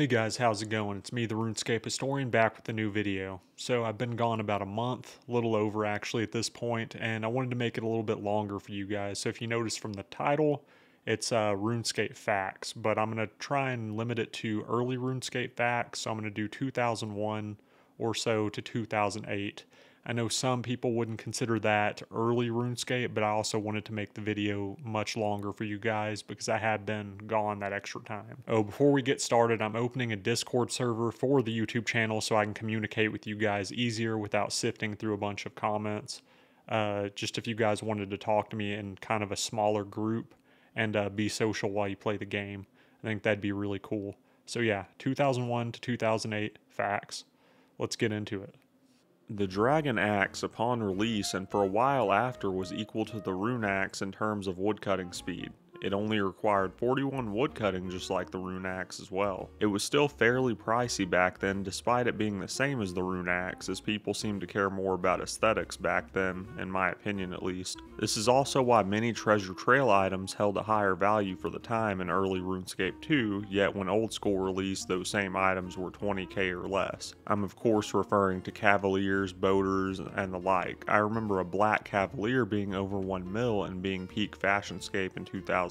Hey guys, how's it going? It's me, the RuneScape Historian, back with a new video. So I've been gone about a month, a little over actually at this point, and I wanted to make it a little bit longer for you guys. So if you notice from the title, it's RuneScape Facts, but I'm going to try and limit it to early RuneScape Facts. So I'm going to do 2001 or so to 2008. I know some people wouldn't consider that early RuneScape, but I also wanted to make the video much longer for you guys because I had been gone that extra time. Oh, before we get started, I'm opening a Discord server for the YouTube channel so I can communicate with you guys easier without sifting through a bunch of comments. Just if you guys wanted to talk to me in kind of a smaller group and be social while you play the game, I think that'd be really cool. So yeah, 2001 to 2008 facts. Let's get into it. The Dragon Axe upon release and for a while after was equal to the Rune Axe in terms of woodcutting speed. It only required 41 woodcutting just like the Rune Axe as well. It was still fairly pricey back then despite it being the same as the Rune Axe, as people seemed to care more about aesthetics back then, in my opinion at least. This is also why many Treasure Trail items held a higher value for the time in early RuneScape 2, yet when Old School released those same items were 20k or less. I'm of course referring to Cavaliers, Boaters, and the like. I remember a black Cavalier being over 1 mil and being peak Fashionscape in 2006.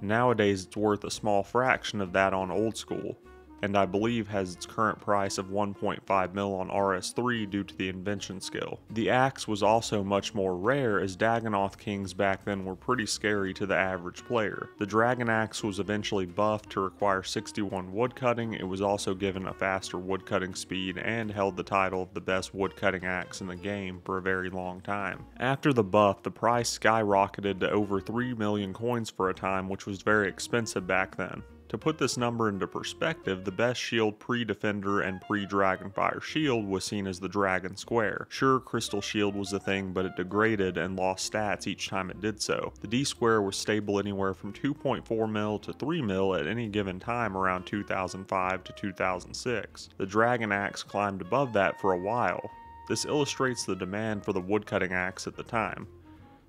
Nowadays it's worth a small fraction of that on Old School, and I believe has its current price of 1.5 mil on RS3 due to the invention skill. The axe was also much more rare, as Dagannoth Kings back then were pretty scary to the average player. The Dragon Axe was eventually buffed to require 61 woodcutting. It was also given a faster woodcutting speed and held the title of the best woodcutting axe in the game for a very long time. After the buff, the price skyrocketed to over 3 million coins for a time, which was very expensive back then. To put this number into perspective, the best shield pre-Defender and pre-Dragonfire shield was seen as the Dragon Square. Sure, Crystal Shield was a thing, but it degraded and lost stats each time it did so. The D-Square was stable anywhere from 2.4 mil to 3 mil at any given time around 2005 to 2006. The Dragon Axe climbed above that for a while. This illustrates the demand for the woodcutting axe at the time.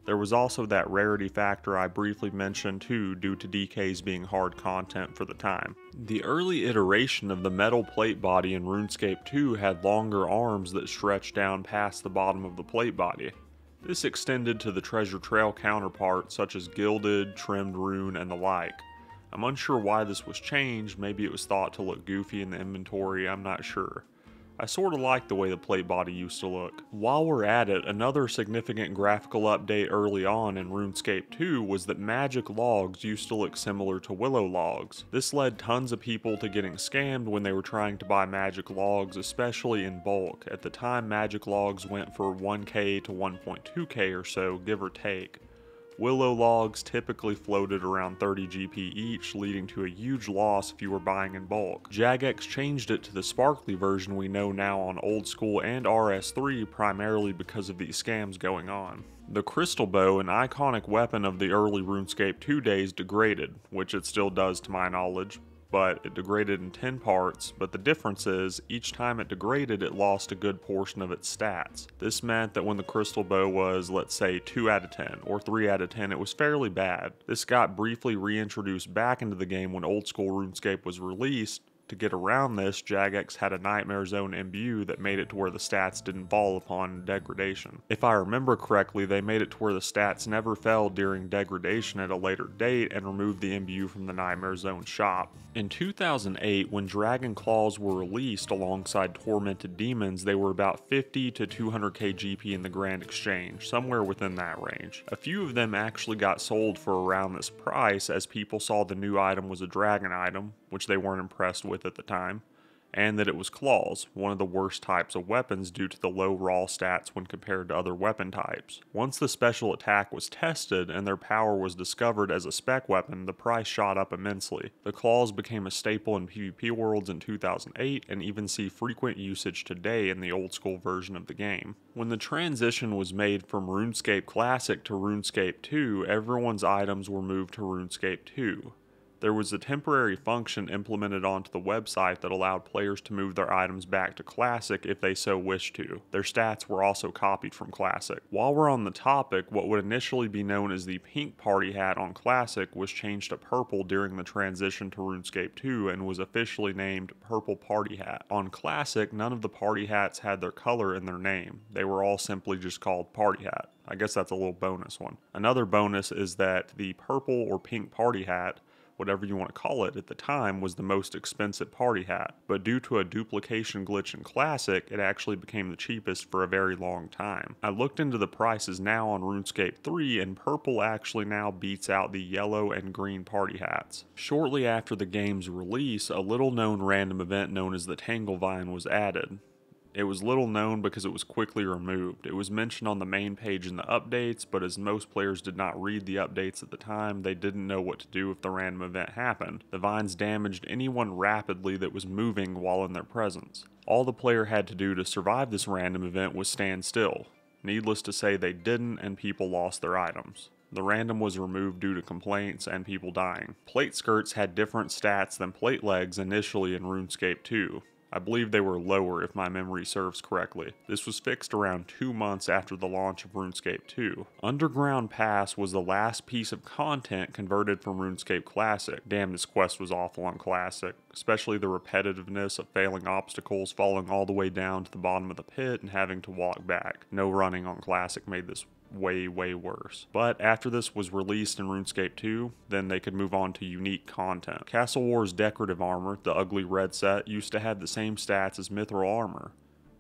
There was also that rarity factor I briefly mentioned too, due to DKs being hard content for the time. The early iteration of the metal plate body in RuneScape 2 had longer arms that stretched down past the bottom of the plate body. This extended to the Treasure Trail counterpart such as Gilded, Trimmed Rune, and the like. I'm unsure why this was changed, maybe it was thought to look goofy in the inventory, I'm not sure. I sort of like the way the plate body used to look. While we're at it, another significant graphical update early on in RuneScape 2 was that magic logs used to look similar to willow logs. This led tons of people to getting scammed when they were trying to buy magic logs, especially in bulk. At the time, magic logs went for 1k to 1.2k or so, give or take. Willow logs typically floated around 30 GP each, leading to a huge loss if you were buying in bulk. Jagex changed it to the sparkly version we know now on Old School and RS3 primarily because of these scams going on. The Crystal Bow, an iconic weapon of the early RuneScape 2 days, degraded, which it still does to my knowledge, but it degraded in 10 parts, but the difference is, each time it degraded it lost a good portion of its stats. This meant that when the Crystal Bow was, let's say, 2 out of 10 or 3 out of 10, it was fairly bad. This got briefly reintroduced back into the game when Old School RuneScape was released. To get around this, Jagex had a Nightmare Zone imbue that made it to where the stats didn't fall upon degradation. If I remember correctly, they made it to where the stats never fell during degradation at a later date and removed the imbue from the Nightmare Zone shop. In 2008, when Dragon Claws were released alongside Tormented Demons, they were about 50 to 200k GP in the Grand Exchange, somewhere within that range. A few of them actually got sold for around this price as people saw the new item was a dragon item, which they weren't impressed with at the time, and that it was claws, one of the worst types of weapons due to the low raw stats when compared to other weapon types. Once the special attack was tested and their power was discovered as a spec weapon, the price shot up immensely. The claws became a staple in PvP worlds in 2008 and even see frequent usage today in the Old School version of the game. When the transition was made from RuneScape Classic to RuneScape 2, everyone's items were moved to RuneScape 2. there was a temporary function implemented onto the website that allowed players to move their items back to Classic if they so wished to. Their stats were also copied from Classic. While we're on the topic, what would initially be known as the pink party hat on Classic was changed to purple during the transition to RuneScape 2 and was officially named Purple Party Hat. On Classic, none of the party hats had their color in their name. They were all simply just called Party Hat. I guess that's a little bonus one. Another bonus is that the purple or pink party hat, whatever you want to call it at the time, was the most expensive party hat, but due to a duplication glitch in Classic, it actually became the cheapest for a very long time. I looked into the prices now on RuneScape 3, and purple actually now beats out the yellow and green party hats. Shortly after the game's release, a little known random event known as the Tanglevine was added. It was little known because it was quickly removed. It was mentioned on the main page in the updates, but as most players did not read the updates at the time, they didn't know what to do if the random event happened. The vines damaged anyone rapidly that was moving while in their presence. All the player had to do to survive this random event was stand still. Needless to say, they didn't, and people lost their items. The random was removed due to complaints and people dying. Plate skirts had different stats than plate legs initially in RuneScape 2. I believe they were lower if my memory serves correctly. This was fixed around 2 months after the launch of RuneScape 2. Underground Pass was the last piece of content converted from RuneScape Classic. Damn, this quest was awful on Classic, especially the repetitiveness of failing obstacles, falling all the way down to the bottom of the pit, and having to walk back. No running on Classic made this way worse. But after this was released in RuneScape 2, then they could move on to unique content. Castle Wars decorative armor, the ugly red set, used to have the same stats as mithril armor.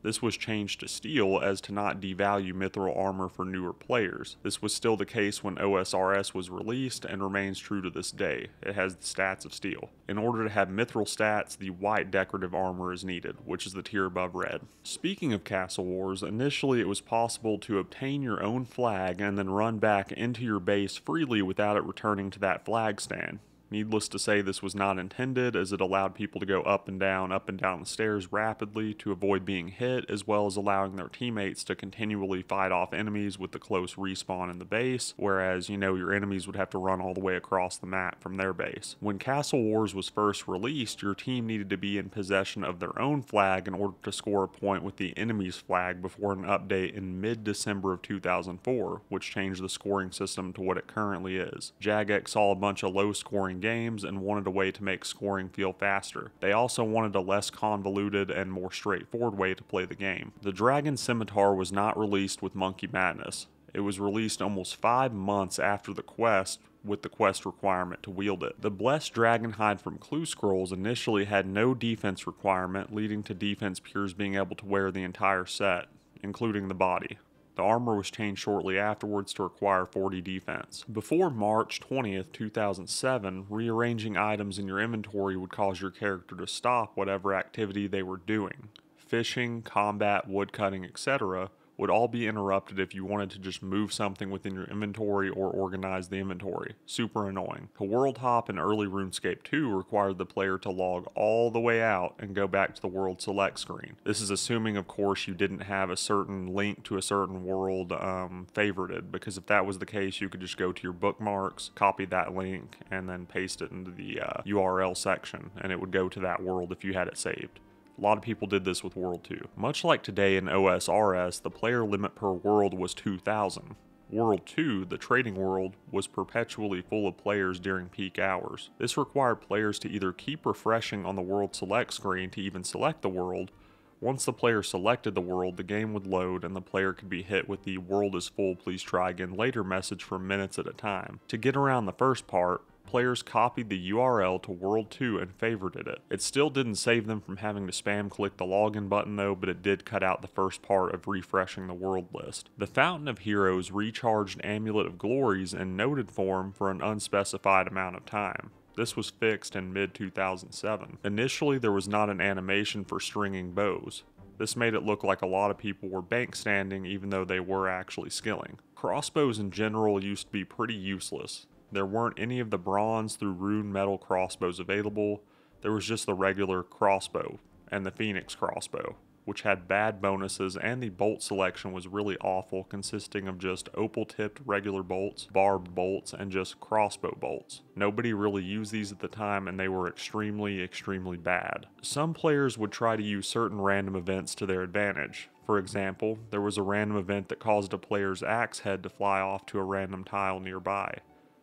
This was changed to steel as to not devalue mithril armor for newer players. This was still the case when OSRS was released and remains true to this day. It has the stats of steel. In order to have mithril stats, the white decorative armor is needed, which is the tier above red. Speaking of Castle Wars, initially it was possible to obtain your own flag and then run back into your base freely without it returning to that flag stand. Needless to say, this was not intended, as it allowed people to go up and down the stairs rapidly to avoid being hit, as well as allowing their teammates to continually fight off enemies with the close respawn in the base, whereas, you know, your enemies would have to run all the way across the map from their base. When Castle Wars was first released, your team needed to be in possession of their own flag in order to score a point with the enemy's flag before an update in mid-December of 2004, which changed the scoring system to what it currently is. Jagex saw a bunch of low-scoring games and wanted a way to make scoring feel faster. They also wanted a less convoluted and more straightforward way to play the game. The Dragon Scimitar was not released with Monkey Madness. It was released almost 5 months after the quest, with the quest requirement to wield it. The Blessed Dragonhide from Clue Scrolls initially had no defense requirement, leading to defense pures being able to wear the entire set, including the body. The armor was changed shortly afterwards to require 40 defense. Before March 20th, 2007, rearranging items in your inventory would cause your character to stop whatever activity they were doing. Fishing, combat, woodcutting, etc. would all be interrupted if you wanted to just move something within your inventory or organize the inventory. Super annoying. To world hop in early RuneScape 2 required the player to log all the way out and go back to the world select screen. This is assuming, of course, you didn't have a certain link to a certain world favorited, because if that was the case, you could just go to your bookmarks, copy that link, and then paste it into the URL section, and it would go to that world if you had it saved. A lot of people did this with World 2. Much like today in OSRS, the player limit per world was 2,000. World 2, the trading world, was perpetually full of players during peak hours. This required players to either keep refreshing on the world select screen to even select the world. Once the player selected the world, the game would load and the player could be hit with the "world is full, please try again later" message for minutes at a time. To get around the first part, players copied the URL to World 2 and favorited it. It still didn't save them from having to spam click the login button though, but it did cut out the first part of refreshing the world list. The Fountain of Heroes recharged Amulet of Glories in noted form for an unspecified amount of time. This was fixed in mid-2007. Initially, there was not an animation for stringing bows. This made it look like a lot of people were bank standing even though they were actually skilling. Crossbows in general used to be pretty useless. There weren't any of the bronze through rune metal crossbows available. There was just the regular crossbow and the Phoenix crossbow. which had bad bonuses, and the bolt selection was really awful, consisting of just opal-tipped regular bolts, barbed bolts, and just crossbow bolts. Nobody really used these at the time, and they were extremely, extremely bad. Some players would try to use certain random events to their advantage. For example, there was a random event that caused a player's axe head to fly off to a random tile nearby.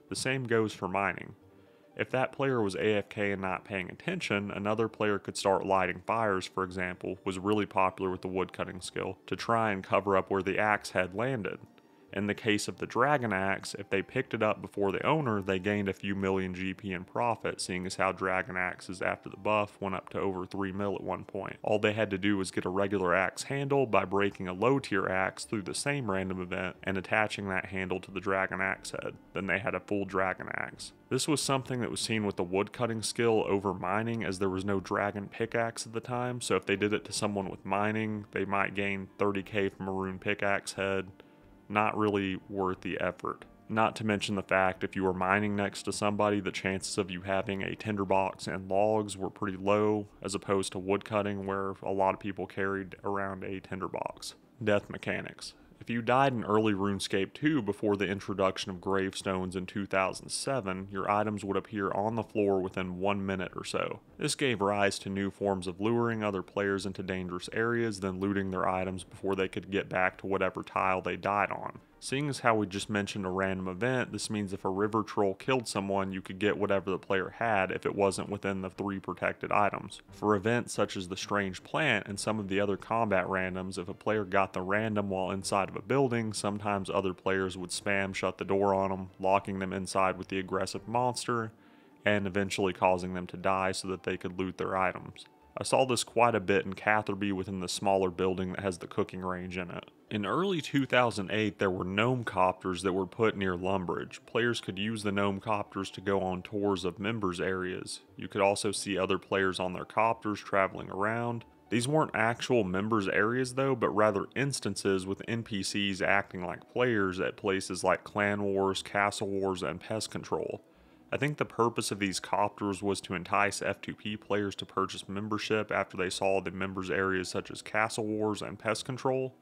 The same goes for mining. If that player was AFK and not paying attention, another player could start lighting fires, for example, was really popular with the woodcutting skill, to try and cover up where the axe had landed. In the case of the dragon axe, if they picked it up before the owner, they gained a few million GP in profit, seeing as how dragon axes after the buff went up to over 3 mil at one point. All they had to do was get a regular axe handle by breaking a low tier axe through the same random event and attaching that handle to the dragon axe head. Then they had a full dragon axe. This was something that was seen with the woodcutting skill over mining, as there was no dragon pickaxe at the time, so if they did it to someone with mining, they might gain 30k from a rune pickaxe head. Not really worth the effort. Not to mention the fact if you were mining next to somebody, the chances of you having a tinderbox and logs were pretty low, as opposed to woodcutting where a lot of people carried around a tinderbox. Death mechanics. If you died in early RuneScape 2 before the introduction of gravestones in 2007, your items would appear on the floor within 1 minute or so. This gave rise to new forms of luring other players into dangerous areas, then looting their items before they could get back to whatever tile they died on. Seeing as how we just mentioned a random event, this means if a river troll killed someone, you could get whatever the player had if it wasn't within the 3 protected items. For events such as the strange plant and some of the other combat randoms, if a player got the random while inside of a building, sometimes other players would spam shut the door on them, locking them inside with the aggressive monster, and eventually causing them to die so that they could loot their items. I saw this quite a bit in Catherby within the smaller building that has the cooking range in it. In early 2008, there were gnome copters that were put near Lumbridge. Players could use the gnome copters to go on tours of members' areas. You could also see other players on their copters traveling around. These weren't actual members' areas though, but rather instances with NPCs acting like players at places like Clan Wars, Castle Wars, and Pest Control. I think the purpose of these copters was to entice F2P players to purchase membership after they saw the members' areas such as Castle Wars and Pest Control.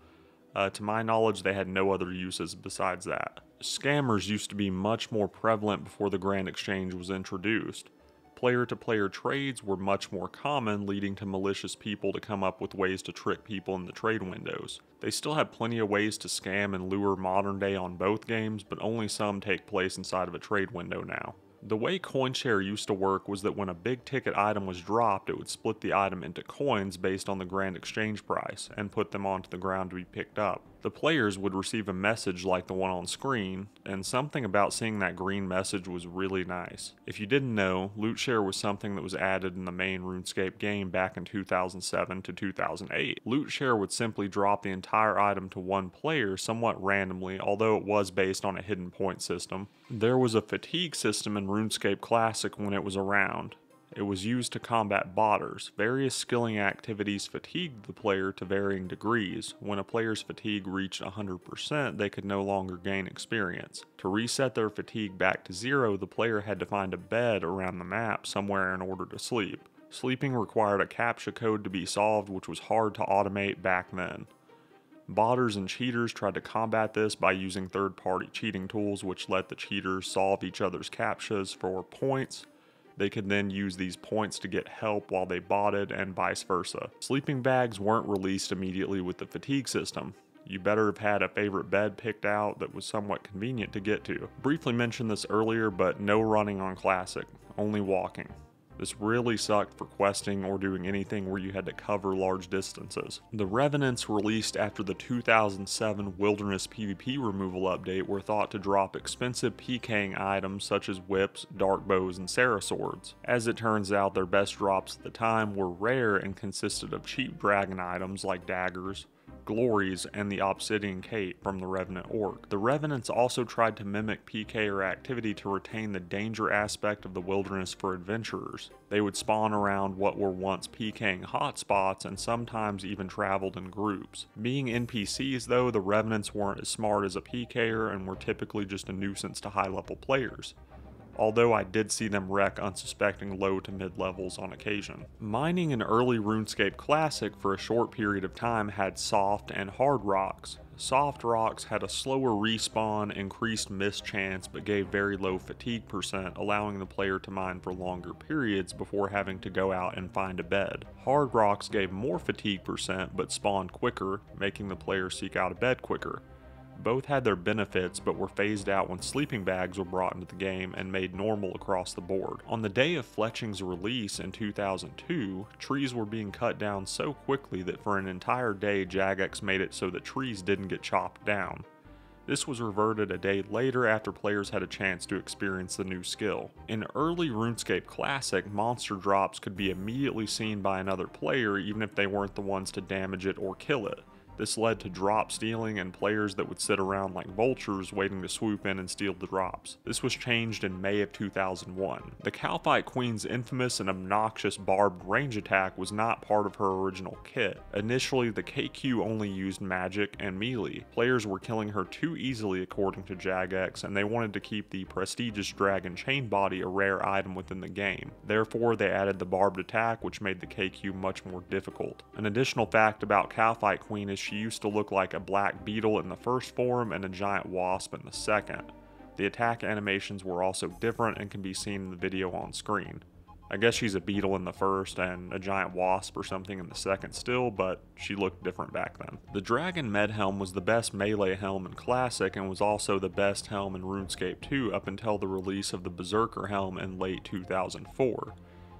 To my knowledge, they had no other uses besides that. Scammers used to be much more prevalent before the Grand Exchange was introduced. Player-to-player trades were much more common, leading to malicious people to come up with ways to trick people in the trade windows. They still have plenty of ways to scam and lure modern day on both games, but only some take place inside of a trade window now. The way CoinShare used to work was that when a big ticket item was dropped, it would split the item into coins based on the Grand Exchange price and put them onto the ground to be picked up. The players would receive a message like the one on screen, and something about seeing that green message was really nice. If you didn't know, Loot Share was something that was added in the main RuneScape game back in 2007 to 2008. Loot Share would simply drop the entire item to one player somewhat randomly, although it was based on a hidden point system. There was a fatigue system in RuneScape Classic when it was around. It was used to combat botters. Various skilling activities fatigued the player to varying degrees. When a player's fatigue reached 100%, they could no longer gain experience. To reset their fatigue back to zero, the player had to find a bed around the map somewhere in order to sleep. Sleeping required a CAPTCHA code to be solved, which was hard to automate back then. Botters and cheaters tried to combat this by using third-party cheating tools, which let the cheaters solve each other's CAPTCHAs for points. They could then use these points to get help while they botted and vice versa. Sleeping bags weren't released immediately with the fatigue system. You better have had a favorite bed picked out that was somewhat convenient to get to. Briefly mentioned this earlier, but no running on Classic, only walking. This really sucked for questing or doing anything where you had to cover large distances. The Revenants released after the 2007 Wilderness PvP removal update were thought to drop expensive PKing items such as whips, dark bows, and Sarah swords. As it turns out, their best drops at the time were rare and consisted of cheap dragon items like daggers, glories, and the obsidian cape from the Revenant orc. The Revenants also tried to mimic PKer activity to retain the danger aspect of the wilderness for adventurers. They would spawn around what were once PKing hotspots and sometimes even traveled in groups. Being NPCs though, the Revenants weren't as smart as a PKer and were typically just a nuisance to high-level players. although I did see them wreck unsuspecting low to mid levels on occasion. Mining in early RuneScape Classic for a short period of time had soft and hard rocks. Soft rocks had a slower respawn, increased miss chance, but gave very low fatigue percent, allowing the player to mine for longer periods before having to go out and find a bed. Hard rocks gave more fatigue percent, but spawned quicker, making the player seek out a bed quicker. Both had their benefits, but were phased out when sleeping bags were brought into the game and made normal across the board. On the day of Fletching's release in 2002, trees were being cut down so quickly that for an entire day Jagex made it so that trees didn't get chopped down. This was reverted a day later after players had a chance to experience the new skill. In early RuneScape Classic, monster drops could be immediately seen by another player even if they weren't the ones to damage it or kill it. This led to drop stealing and players that would sit around like vultures waiting to swoop in and steal the drops. This was changed in May of 2001. The Calphite Queen's infamous and obnoxious barbed range attack was not part of her original kit. Initially, the KQ only used magic and melee. Players were killing her too easily according to Jagex, and they wanted to keep the prestigious dragon chain body a rare item within the game. Therefore, they added the barbed attack, which made the KQ much more difficult. An additional fact about Calphite Queen is she used to look like a black beetle in the first form and a giant wasp in the second. The attack animations were also different and can be seen in the video on screen. I guess she's a beetle in the first and a giant wasp or something in the second still, but she looked different back then. The Dragon Med Helm was the best melee helm in Classic and was also the best helm in RuneScape 2 up until the release of the Berserker helm in late 2004.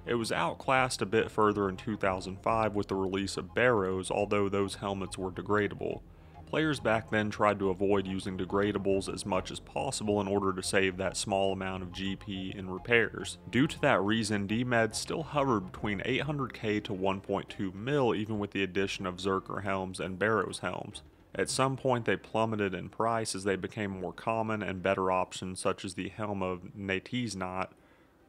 It was outclassed a bit further in 2005 with the release of Barrows, although those helmets were degradable. Players back then tried to avoid using degradables as much as possible in order to save that small amount of GP in repairs. Due to that reason, DMED still hovered between 800k to 1.2 mil even with the addition of Berserker helms and Barrows helms. At some point they plummeted in price as they became more common and better options such as the Helm of Neitiznot,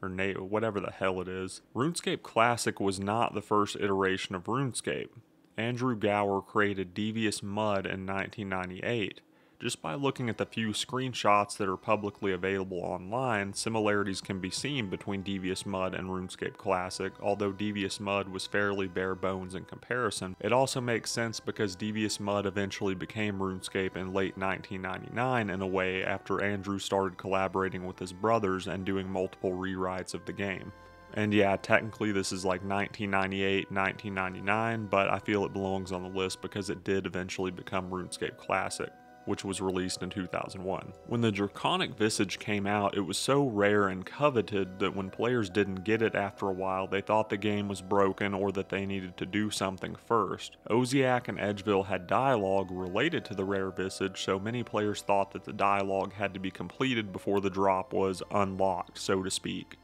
or whatever the hell it is. RuneScape Classic was not the first iteration of RuneScape. Andrew Gower created Devious Mud in 1998. Just by looking at the few screenshots that are publicly available online, similarities can be seen between Devious Mud and RuneScape Classic. Although Devious Mud was fairly bare bones in comparison, it also makes sense because Devious Mud eventually became RuneScape in late 1999 in a way after Andrew started collaborating with his brothers and doing multiple rewrites of the game. And yeah, technically this is like 1998, 1999, but I feel it belongs on the list because it did eventually become RuneScape Classic, which was released in 2001. When the Draconic Visage came out, it was so rare and coveted that when players didn't get it after a while, they thought the game was broken or that they needed to do something first. Oziak and Edgeville had dialogue related to the rare Visage, so many players thought that the dialogue had to be completed before the drop was unlocked, so to speak.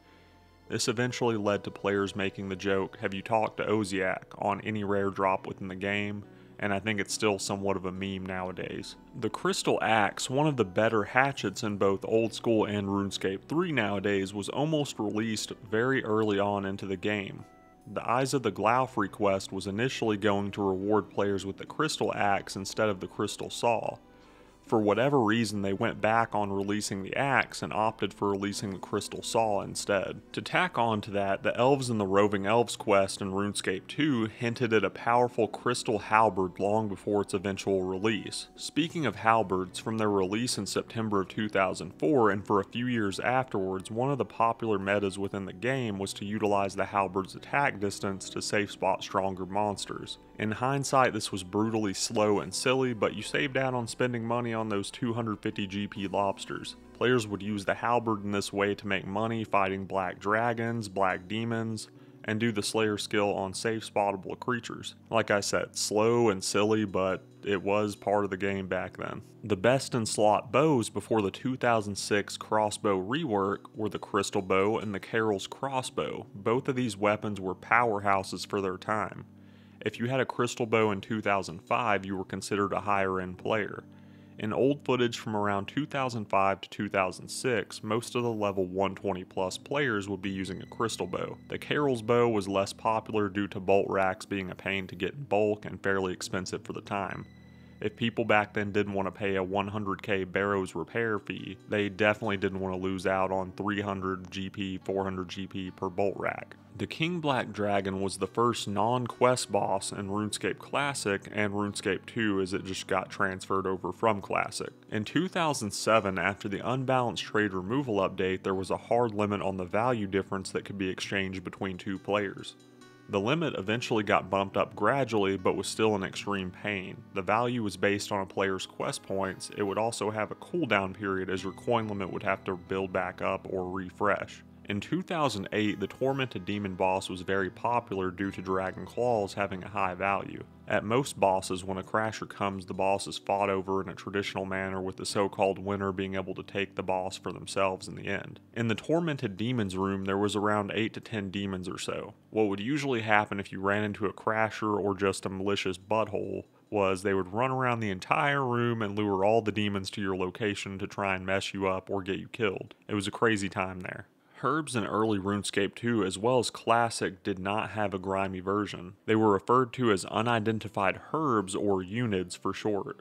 This eventually led to players making the joke, "Have you talked to Oziak?" on any rare drop within the game, and I think it's still somewhat of a meme nowadays. The Crystal Axe, one of the better hatchets in both Old School and RuneScape 3 nowadays, was almost released very early on into the game. The Eyes of the Glaufry quest was initially going to reward players with the Crystal Axe instead of the Crystal Saw. For whatever reason, they went back on releasing the axe and opted for releasing the Crystal Saw instead. To tack on to that, the Elves and the Roving Elves quest in RuneScape 2 hinted at a powerful crystal halberd long before its eventual release. Speaking of halberds, from their release in September of 2004 and for a few years afterwards, one of the popular metas within the game was to utilize the halberd's attack distance to safe spot stronger monsters. In hindsight, this was brutally slow and silly, but you saved out on spending money on those 250 GP lobsters. Players would use the halberd in this way to make money fighting black dragons, black demons, and do the slayer skill on safe spottable creatures. Like I said, slow and silly, but it was part of the game back then. The best in slot bows before the 2006 crossbow rework were the Crystal Bow and the Karil's Crossbow. Both of these weapons were powerhouses for their time. If you had a Crystal Bow in 2005, you were considered a higher end player. In old footage from around 2005 to 2006, most of the level 120 plus players would be using a Crystal Bow. The Karil's Bow was less popular due to bolt racks being a pain to get in bulk and fairly expensive for the time. If people back then didn't want to pay a 100k Barrows repair fee, they definitely didn't want to lose out on 300 GP, 400 GP per bolt rack. The King Black Dragon was the first non-quest boss in RuneScape Classic and RuneScape 2, as it just got transferred over from Classic. In 2007, after the unbalanced trade removal update, there was a hard limit on the value difference that could be exchanged between two players. The limit eventually got bumped up gradually, but was still in extreme pain. The value was based on a player's quest points. It would also have a cooldown period, as your coin limit would have to build back up or refresh. In 2008, the Tormented Demon boss was very popular due to Dragon Claws having a high value. At most bosses, when a crasher comes, the boss is fought over in a traditional manner, with the so-called winner being able to take the boss for themselves in the end. In the Tormented Demons room, there was around 8 to 10 demons or so. What would usually happen if you ran into a crasher or just a malicious butthole was they would run around the entire room and lure all the demons to your location to try and mess you up or get you killed. It was a crazy time there. Herbs in early RuneScape 2 as well as Classic did not have a grimy version. They were referred to as Unidentified Herbs, or Unids for short.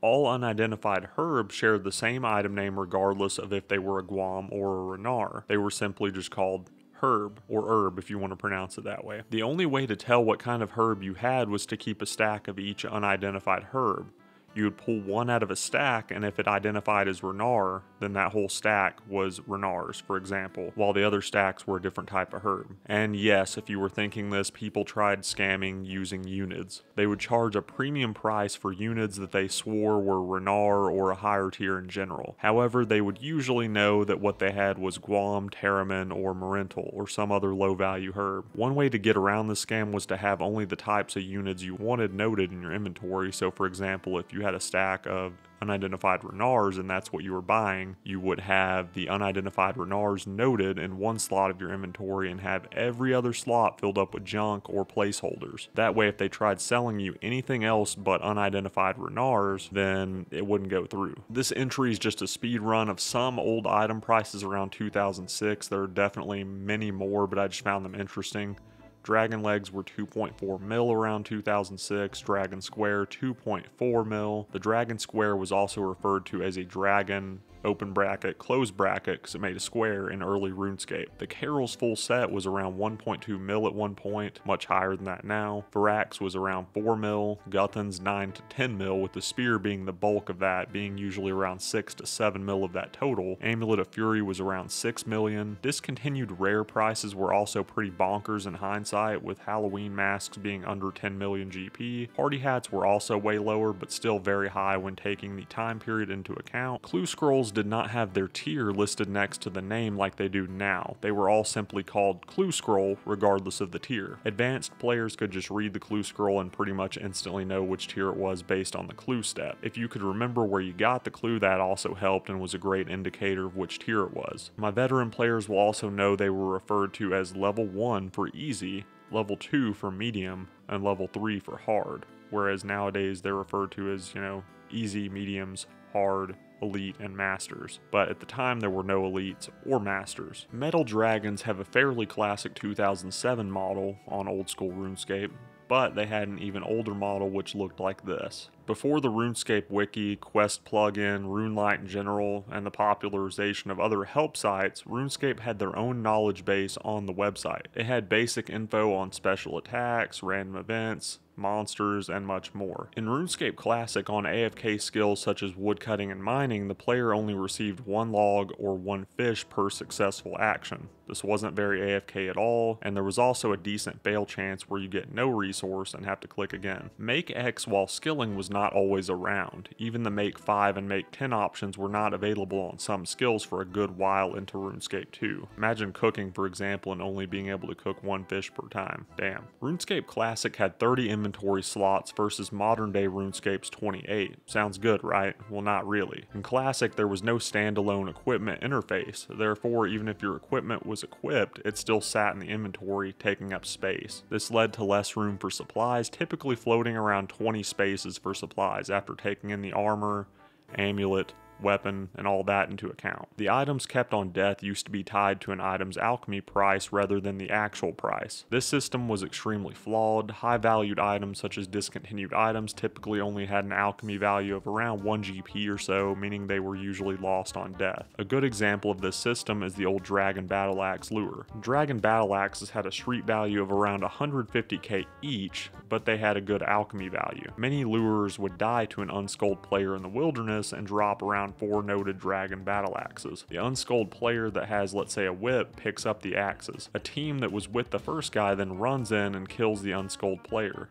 All unidentified herbs shared the same item name regardless of if they were a Guam or a Ranarr. They were simply just called herb, or herb if you want to pronounce it that way. The only way to tell what kind of herb you had was to keep a stack of each unidentified herb. You would pull one out of a stack, and if it identified as Ranarr, then that whole stack was Ranarr's, for example, while the other stacks were a different type of herb. And yes, if you were thinking this, people tried scamming using Unids. They would charge a premium price for Unids that they swore were Ranarr or a higher tier in general. However, they would usually know that what they had was Guam, Teramin, or Marental, or some other low-value herb. One way to get around this scam was to have only the types of Unids you wanted noted in your inventory. So for example, if you had a stack of unidentified Ranarrs and that's what you were buying, you would have the unidentified Ranarrs noted in one slot of your inventory and have every other slot filled up with junk or placeholders. That way, if they tried selling you anything else but unidentified Ranarrs, then it wouldn't go through. This entry is just a speed run of some old item prices around 2006. There are definitely many more, but I just found them interesting. Dragon legs were 2.4 mil around 2006, Dragon Square 2.4 mil. The Dragon Square was also referred to as a dragon, open bracket, close bracket, because it made a square in early RuneScape. The Karil's full set was around 1.2 mil at one point, much higher than that now. Varax was around 4 mil, Guthan's 9 to 10 mil, with the spear being the bulk of that, being usually around 6 to 7 mil of that total. Amulet of Fury was around 6 million. Discontinued rare prices were also pretty bonkers in hindsight, with Halloween masks being under 10 million GP. Party hats were also way lower, but still very high when taking the time period into account. Clue scrolls did not have their tier listed next to the name like they do now. They were all simply called Clue Scroll regardless of the tier. Advanced players could just read the Clue Scroll and pretty much instantly know which tier it was based on the clue step. If you could remember where you got the clue, that also helped and was a great indicator of which tier it was. My veteran players will also know they were referred to as level 1 for easy, level 2 for medium, and level 3 for hard, whereas nowadays they're referred to as, easy, mediums, hard, elite, and masters, but at the time there were no elites or masters. Metal dragons have a fairly classic 2007 model on Old School RuneScape, but they had an even older model which looked like this. Before the RuneScape wiki, quest plugin, RuneLite in general, and the popularization of other help sites, RuneScape had their own knowledge base on the website. It had basic info on special attacks, random events, monsters, and much more. In RuneScape Classic, on AFK skills such as woodcutting and mining, the player only received one log or one fish per successful action. This wasn't very AFK at all, and there was also a decent fail chance where you get no resource and have to click again. Make X while skilling was not always around. Even the make 5 and make 10 options were not available on some skills for a good while into RuneScape 2. Imagine cooking, for example, and only being able to cook one fish per time. Damn. RuneScape Classic had 30 inventory slots versus modern day RuneScape's 28. Sounds good, right? Well, not really. In Classic, there was no standalone equipment interface. Therefore, even if your equipment was equipped, it still sat in the inventory, taking up space. This led to less room for supplies, typically floating around 20 spaces for supplies after taking in the armor, amulet, weapon, and all that into account. The items kept on death used to be tied to an item's alchemy price rather than the actual price. This system was extremely flawed. High valued items such as discontinued items typically only had an alchemy value of around 1 GP or so, meaning they were usually lost on death. A good example of this system is the old Dragon Battle Axe lure. Dragon Battle Axes had a street value of around 150k each, but they had a good alchemy value. Many lures would die to an unskulled player in the Wilderness and drop around 4 noted Dragon Battle Axes. The unskulled player that has, let's say, a whip picks up the axes. A team that was with the first guy then runs in and kills the unskulled player.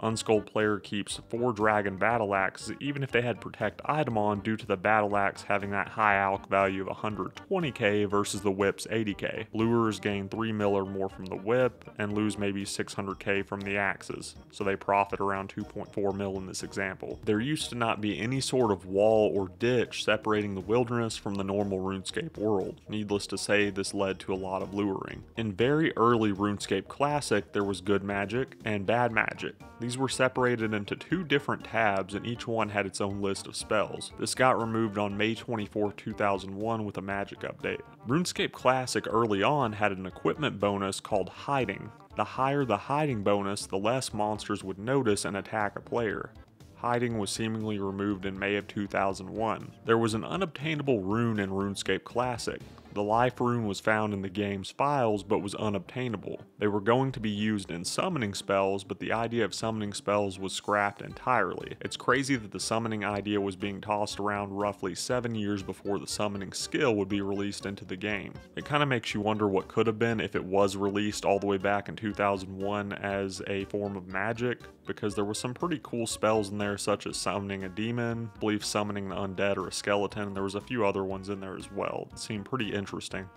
Unskulled player keeps 4 Dragon Battle Axes even if they had Protect Item on, due to the Battle Axe having that high alc value of 120k versus the whip's 80k. Lures gain 3 mil or more from the whip and lose maybe 600k from the axes, so they profit around 2.4 mil in this example. There used to not be any sort of wall or ditch separating the Wilderness from the normal RuneScape world. Needless to say, this led to a lot of luring. In very early RuneScape Classic, there was good magic and bad magic. These were separated into 2 different tabs, and each one had its own list of spells. This got removed on May 24, 2001 with a magic update. RuneScape Classic early on had an equipment bonus called hiding. The higher the hiding bonus, the less monsters would notice and attack a player. Hiding was seemingly removed in May of 2001. There was an unobtainable rune in RuneScape Classic. The life rune was found in the game's files, but was unobtainable. They were going to be used in summoning spells, but the idea of summoning spells was scrapped entirely. It's crazy that the summoning idea was being tossed around roughly 7 years before the summoning skill would be released into the game. It kind of makes you wonder what could have been if it was released all the way back in 2001 as a form of magic, because there were some pretty cool spells in there, such as summoning a demon, I believe summoning the undead or a skeleton, and there was a few other ones in there as well. It seemed pretty interesting.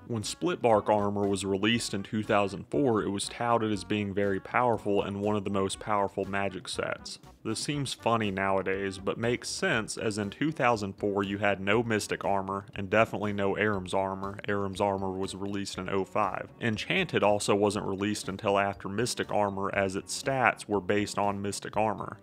When Splitbark Armor was released in 2004, it was touted as being very powerful and one of the most powerful magic sets. This seems funny nowadays, but makes sense, as in 2004 you had no Mystic Armor and definitely no Aram's Armor. Aram's Armor was released in 2005. Enchanted also wasn't released until after Mystic Armor, as its stats were based on Mystic Armor.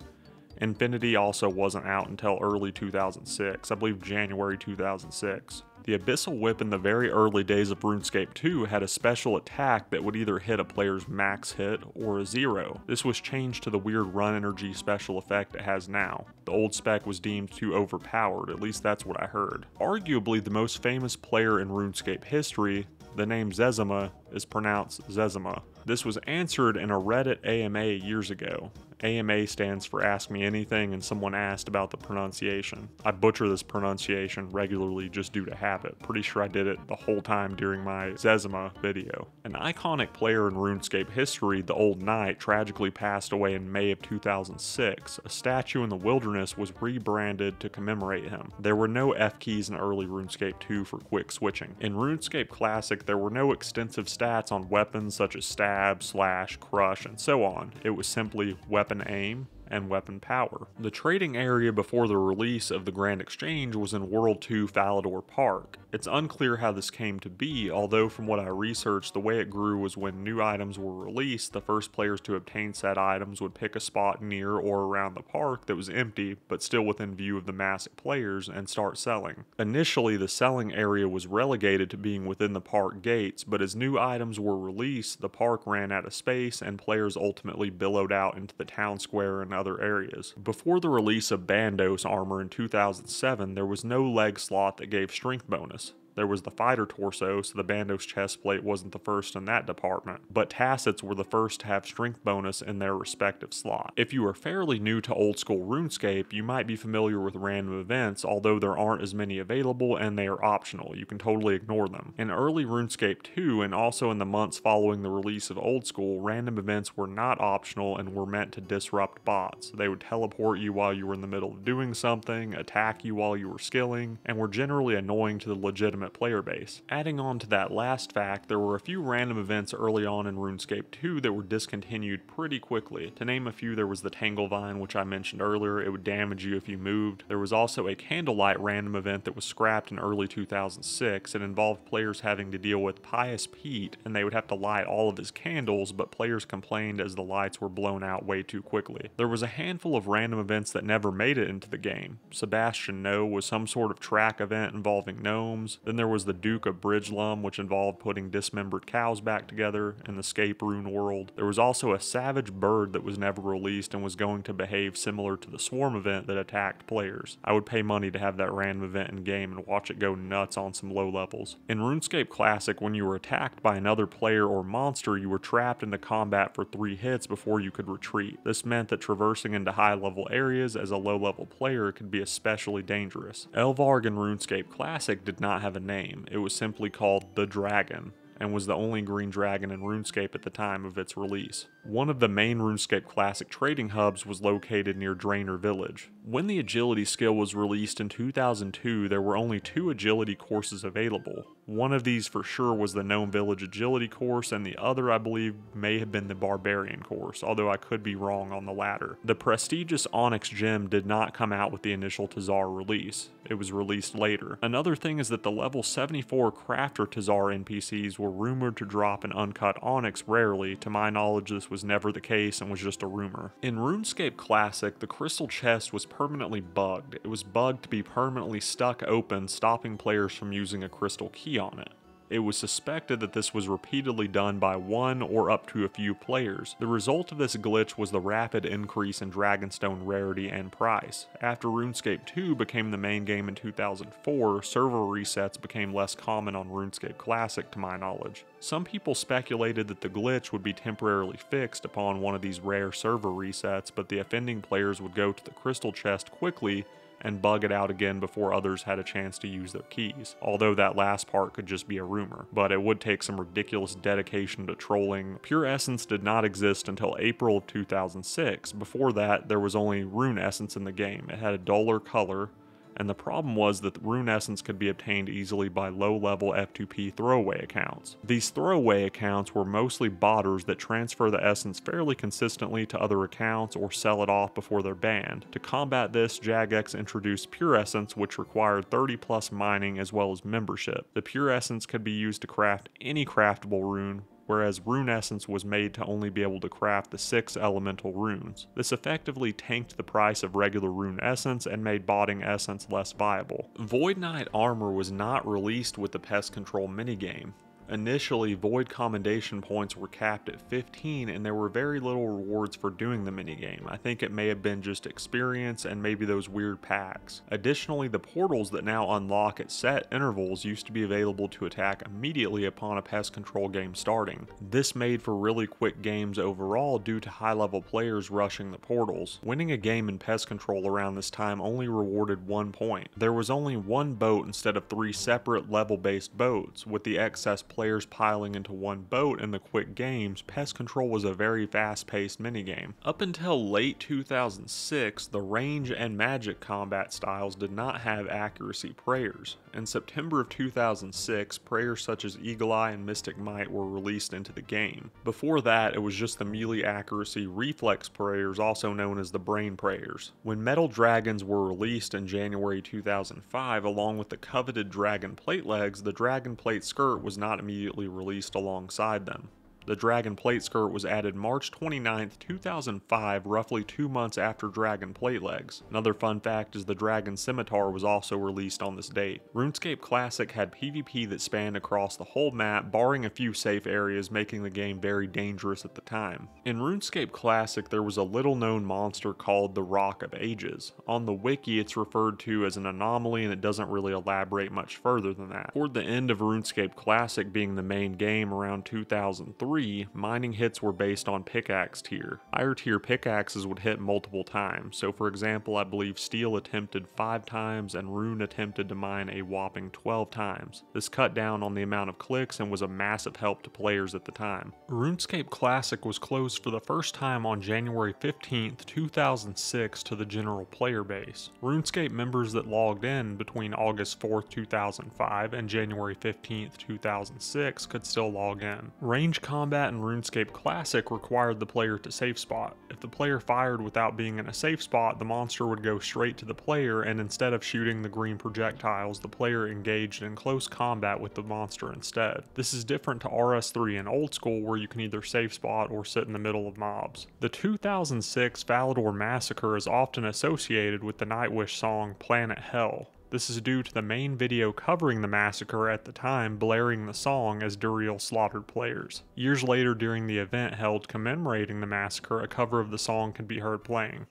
Infinity also wasn't out until early 2006, I believe January 2006. The Abyssal Whip in the very early days of RuneScape 2 had a special attack that would either hit a player's max hit or a 0. This was changed to the weird run energy special effect it has now. The old spec was deemed too overpowered, at least that's what I heard. Arguably the most famous player in RuneScape history, the name Zezima is pronounced Zezima. This was answered in a Reddit AMA years ago. AMA stands for Ask Me Anything, and someone asked about the pronunciation. I butcher this pronunciation regularly just due to habit. Pretty sure I did it the whole time during my Zezima video. An iconic player in RuneScape history, the Old Knight, tragically passed away in May of 2006. A statue in the Wilderness was rebranded to commemorate him. There were no F keys in early RuneScape 2 for quick switching. In RuneScape Classic, there were no extensive stats on weapons such as stab, slash, crush, and so on. It was simply weapon aim and weapon power. The trading area before the release of the Grand Exchange was in World 2 Falador Park. It's unclear how this came to be, although from what I researched, the way it grew was when new items were released, the first players to obtain said items would pick a spot near or around the park that was empty, but still within view of the mass of players, and start selling. Initially, the selling area was relegated to being within the park gates, but as new items were released, the park ran out of space, and players ultimately billowed out into the town square and other areas. Before the release of Bandos armor in 2007, there was no leg slot that gave strength bonus. There was the fighter torso, so the Bandos chestplate wasn't the first in that department, but Tassets were the first to have strength bonus in their respective slot. If you are fairly new to Old School RuneScape, you might be familiar with random events, although there aren't as many available and they are optional. You can totally ignore them. In early RuneScape 2, and also in the months following the release of Old School, random events were not optional and were meant to disrupt bots. They would teleport you while you were in the middle of doing something, attack you while you were skilling, and were generally annoying to the legitimate tournament player base. Adding on to that last fact, there were a few random events early on in RuneScape 2 that were discontinued pretty quickly. To name a few, there was the Tangle Vine, which I mentioned earlier. It would damage you if you moved. There was also a Candlelight random event that was scrapped in early 2006. It involved players having to deal with Pious Pete, and they would have to light all of his candles, but players complained as the lights were blown out way too quickly. There was a handful of random events that never made it into the game. Sebastian No was some sort of track event involving gnomes. Then there was the Duke of Bridgelum, which involved putting dismembered cows back together in the Scape Rune world. There was also a Savage Bird that was never released and was going to behave similar to the Swarm event that attacked players. I would pay money to have that random event in game and watch it go nuts on some low levels. In RuneScape Classic, when you were attacked by another player or monster, you were trapped into combat for 3 hits before you could retreat. This meant that traversing into high level areas as a low level player could be especially dangerous. Elvarg in RuneScape Classic did not have a name. It was simply called the Dragon, and was the only green dragon in RuneScape at the time of its release. One of the main RuneScape Classic trading hubs was located near Draenor Village. When the agility skill was released in 2002, there were only 2 agility courses available. One of these for sure was the Gnome Village agility course, and the other, I believe, may have been the Barbarian course, although I could be wrong on the latter. The prestigious Onyx Gem did not come out with the initial Tazar release. It was released later. Another thing is that the level 74 Crafter Tazar NPCs were rumored to drop an uncut onyx rarely. To my knowledge, this was never the case and was just a rumor. In RuneScape Classic, the crystal chest was permanently bugged. It was bugged to be permanently stuck open, stopping players from using a crystal key on it. It was suspected that this was repeatedly done by one or up to a few players. The result of this glitch was the rapid increase in Dragonstone rarity and price. After RuneScape 2 became the main game in 2004, server resets became less common on RuneScape Classic to my knowledge. Some people speculated that the glitch would be temporarily fixed upon one of these rare server resets, but the offending players would go to the crystal chest quickly and bug it out again before others had a chance to use their keys. Although that last part could just be a rumor, but it would take some ridiculous dedication to trolling. Pure Essence did not exist until April of 2006. Before that, there was only Rune Essence in the game. It had a duller color, and the problem was that Rune Essence could be obtained easily by low-level F2P throwaway accounts. These throwaway accounts were mostly botters that transfer the essence fairly consistently to other accounts or sell it off before they're banned. To combat this, Jagex introduced Pure Essence, which required 30+ mining as well as membership. The Pure Essence could be used to craft any craftable rune, whereas Rune Essence was made to only be able to craft the 6 elemental runes. This effectively tanked the price of regular Rune Essence and made botting Essence less viable. Void Knight Armor was not released with the Pest Control minigame. Initially, Void Commendation points were capped at 15, and there were very little rewards for doing the minigame. I think it may have been just experience and maybe those weird packs. Additionally, the portals that now unlock at set intervals used to be available to attack immediately upon a Pest Control game starting. This made for really quick games overall due to high-level players rushing the portals. Winning a game in Pest Control around this time only rewarded 1 point. There was only 1 boat instead of 3 separate level-based boats, with the excess players piling into 1 boat in the quick games. Pest Control was a very fast-paced minigame. Up until late 2006, the range and magic combat styles did not have accuracy prayers. In September of 2006, prayers such as Eagle Eye and Mystic Might were released into the game. Before that, it was just the melee accuracy reflex prayers, also known as the brain prayers. When Metal Dragons were released in January 2005, along with the coveted Dragon Plate Legs, the Dragon Plate Skirt was not immediately released alongside them. The Dragon Plate Skirt was added March 29, 2005, roughly 2 months after Dragon Plate Legs. Another fun fact is the Dragon Scimitar was also released on this date. RuneScape Classic had PvP that spanned across the whole map, barring a few safe areas, making the game very dangerous at the time. In RuneScape Classic, there was a little-known monster called the Rock of Ages. On the wiki, it's referred to as an anomaly, and it doesn't really elaborate much further than that. Toward the end of RuneScape Classic being the main game around 2003, 3, mining hits were based on pickaxe tier. Higher tier pickaxes would hit multiple times, so for example I believe steel attempted 5 times and rune attempted to mine a whopping 12 times. This cut down on the amount of clicks and was a massive help to players at the time. RuneScape Classic was closed for the first time on January 15, 2006 to the general player base. RuneScape members that logged in between August 4, 2005 and January 15, 2006 could still log in. Range combat in RuneScape Classic required the player to safe spot. If the player fired without being in a safe spot, the monster would go straight to the player, and instead of shooting the green projectiles, the player engaged in close combat with the monster instead. This is different to RS3 and Old School, where you can either safe spot or sit in the middle of mobs. The 2006 Falador Massacre is often associated with the Nightwish song Planet Hell. This is due to the main video covering the massacre at the time blaring the song as Duriel slaughtered players. Years later, during the event held commemorating the massacre, a cover of the song can be heard playing.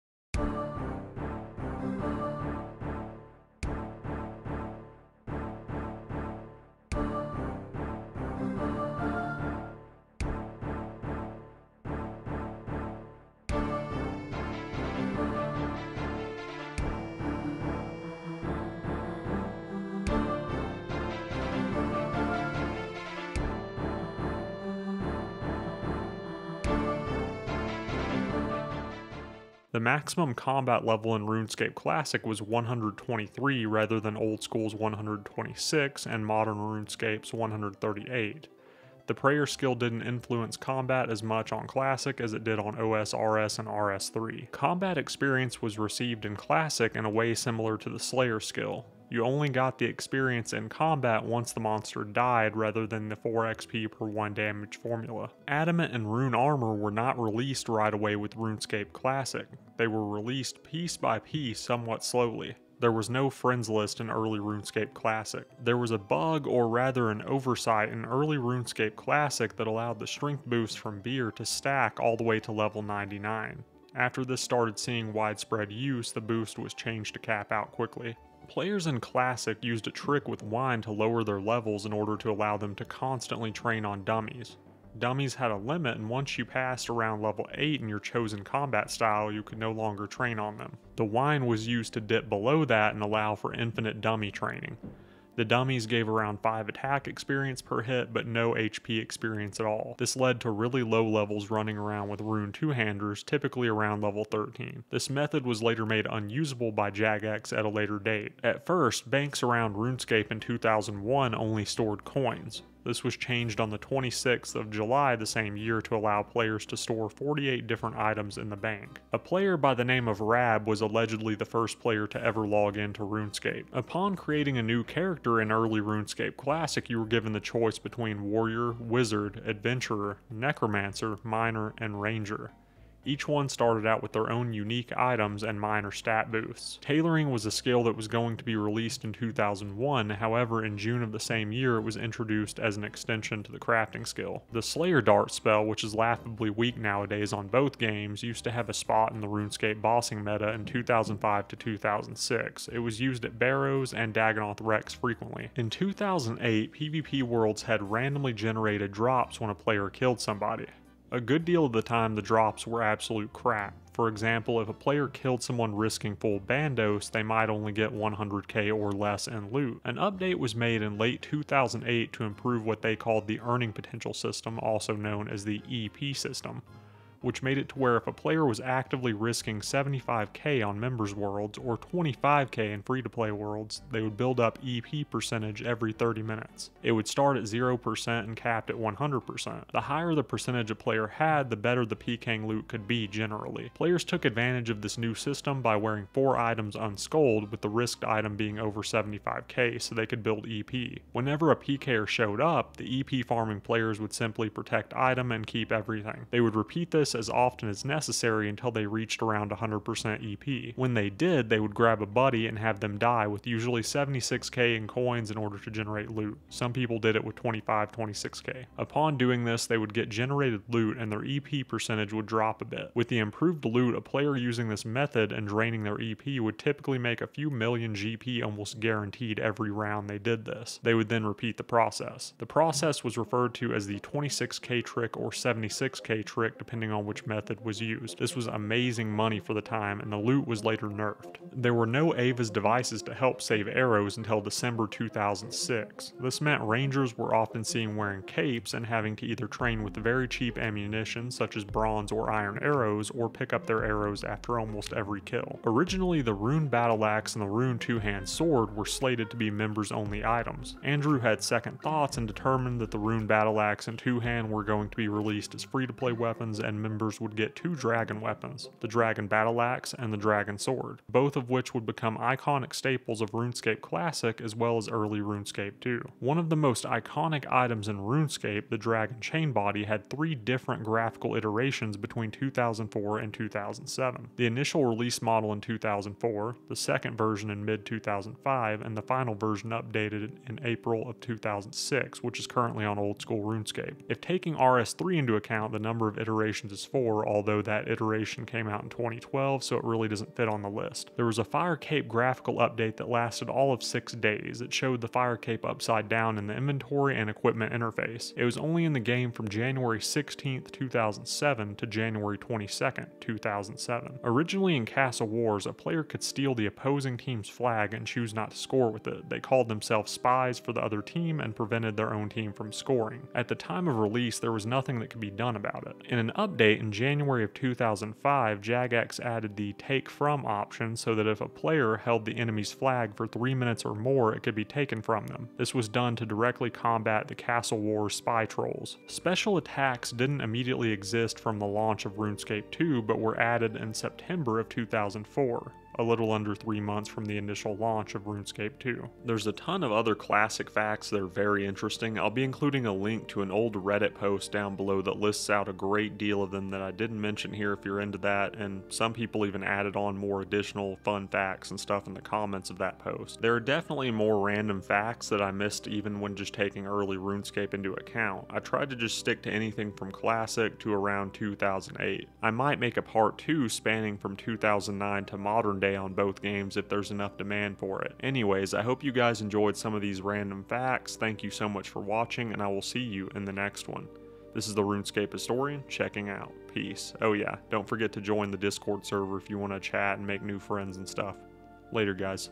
The maximum combat level in RuneScape Classic was 123 rather than Old School's 126 and modern RuneScape's 138. The prayer skill didn't influence combat as much on Classic as it did on OS, RS, and RS3. Combat experience was received in Classic in a way similar to the Slayer skill. You only got the experience in combat once the monster died rather than the 4 XP per 1 damage formula. Adamant and Rune Armor were not released right away with RuneScape Classic. They were released piece by piece somewhat slowly. There was no friends list in early RuneScape Classic. There was a bug, or rather an oversight, in early RuneScape Classic that allowed the strength boost from beer to stack all the way to level 99. After this started seeing widespread use, the boost was changed to cap out quickly. Players in Classic used a trick with wine to lower their levels in order to allow them to constantly train on dummies. Dummies had a limit, and once you passed around level 8 in your chosen combat style, you could no longer train on them. The wine was used to dip below that and allow for infinite dummy training. The dummies gave around 5 attack experience per hit, but no HP experience at all. This led to really low levels running around with Rune 2-handers, typically around level 13. This method was later made unusable by Jagex at a later date. At first, banks around RuneScape in 2001 only stored coins. This was changed on the 26th of July the same year to allow players to store 48 different items in the bank. A player by the name of Rab was allegedly the first player to ever log into RuneScape. Upon creating a new character in early RuneScape Classic, you were given the choice between Warrior, Wizard, Adventurer, Necromancer, Miner, and Ranger. Each one started out with their own unique items and minor stat boosts. Tailoring was a skill that was going to be released in 2001, however in June of the same year it was introduced as an extension to the crafting skill. The Slayer Dart spell, which is laughably weak nowadays on both games, used to have a spot in the RuneScape bossing meta in 2005 to 2006. It was used at Barrows and Dagannoth Rex frequently. In 2008, PvP Worlds had randomly generated drops when a player killed somebody. A good deal of the time the drops were absolute crap. For example, if a player killed someone risking full Bandos, they might only get 100k or less in loot. An update was made in late 2008 to improve what they called the earning potential system, also known as the EP system, which made it to where if a player was actively risking 75k on members worlds or 25k in free-to-play worlds, they would build up EP percentage every 30 minutes. It would start at 0% and capped at 100%. The higher the percentage a player had, the better the PKing loot could be generally. Players took advantage of this new system by wearing 4 items unskulled, with the risked item being over 75k so they could build EP. Whenever a PKer showed up, the EP farming players would simply protect item and keep everything. They would repeat this this as often as necessary until they reached around 100% EP. When they did, they would grab a buddy and have them die with usually 76k in coins in order to generate loot. Some people did it with 25, 26k. Upon doing this, they would get generated loot and their EP percentage would drop a bit. With the improved loot, a player using this method and draining their EP would typically make a few million GP almost guaranteed every round they did this. They would then repeat the process. The process was referred to as the 26k trick or 76k trick depending on which method was used. This was amazing money for the time, and the loot was later nerfed. There were no Ava's devices to help save arrows until December 2006. This meant rangers were often seen wearing capes and having to either train with very cheap ammunition such as bronze or iron arrows, or pick up their arrows after almost every kill. Originally, the rune battle axe and the rune two-hand sword were slated to be members-only items. Andrew had second thoughts and determined that the rune battle axe and two-hand were going to be released as free-to-play weapons, and members would get two dragon weapons, the dragon battle axe and the dragon sword, both of which would become iconic staples of RuneScape Classic as well as early RuneScape 2. One of the most iconic items in RuneScape, the dragon chainbody, had three different graphical iterations between 2004 and 2007. The initial release model in 2004, the second version in mid-2005, and the final version updated in April of 2006, which is currently on Old School RuneScape. If taking RS3 into account, the number of iterations is 4, although that iteration came out in 2012, so it really doesn't fit on the list. There was a Fire Cape graphical update that lasted all of 6 days. It showed the Fire Cape upside down in the inventory and equipment interface. It was only in the game from January 16th, 2007 to January 22nd, 2007. Originally in Castle Wars, a player could steal the opposing team's flag and choose not to score with it. They called themselves spies for the other team and prevented their own team from scoring. At the time of release, there was nothing that could be done about it. In an update in January of 2005, Jagex added the take from option so that if a player held the enemy's flag for 3 minutes or more, it could be taken from them. This was done to directly combat the Castle Wars spy trolls. Special attacks didn't immediately exist from the launch of RuneScape 2, but were added in September of 2004. A little under 3 months from the initial launch of RuneScape 2. There's a ton of other classic facts that are very interesting. I'll be including a link to an old Reddit post down below that lists out a great deal of them that I didn't mention here if you're into that, and some people even added on more additional fun facts and stuff in the comments of that post. There are definitely more random facts that I missed even when just taking early RuneScape into account. I tried to just stick to anything from classic to around 2008. I might make a part 2 spanning from 2009 to modern day on both games if there's enough demand for it. Anyways, I hope you guys enjoyed some of these random facts. Thank you so much for watching, and I will see you in the next one. This is the RuneScape Historian checking out. Peace. Oh yeah, don't forget to join the Discord server if you want to chat and make new friends and stuff. Later, guys.